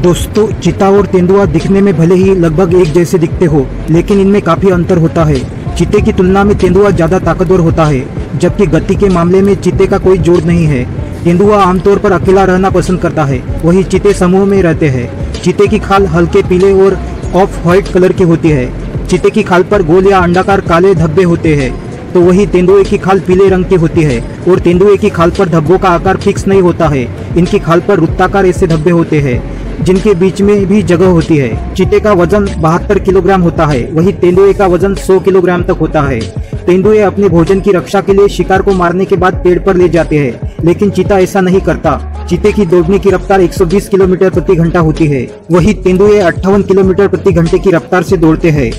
दोस्तों, चीता और तेंदुआ दिखने में भले ही लगभग एक जैसे दिखते हो, लेकिन इनमें काफी अंतर होता है। चीते की तुलना में तेंदुआ ज्यादा ताकतवर होता है, जबकि गति के मामले में चीते का कोई जोड़ नहीं है। तेंदुआ आमतौर पर अकेला रहना पसंद करता है, वही चीते समूह में रहते हैं। चीते की खाल हल्के पीले और ऑफ व्हाइट कलर की होती है। चीते की खाल पर गोल या अंडाकार काले धब्बे होते हैं, तो वही तेंदुए की खाल पीले रंग की होती है। और तेंदुए की खाल पर धब्बों का आकार फिक्स नहीं होता है, इनकी खाल पर वृत्ताकार ऐसे धब्बे होते हैं जिनके बीच में भी जगह होती है। चीते का वजन 72 किलोग्राम होता है, वही तेंदुए का वजन 100 किलोग्राम तक होता है। तेंदुए अपने भोजन की रक्षा के लिए शिकार को मारने के बाद पेड़ पर ले जाते हैं, लेकिन चीता ऐसा नहीं करता। चीते की दौड़ने की रफ्तार 120 किलोमीटर प्रति घंटा होती है, वही तेंदुए 58 किलोमीटर प्रति घंटे की रफ्तार से दौड़ते हैं।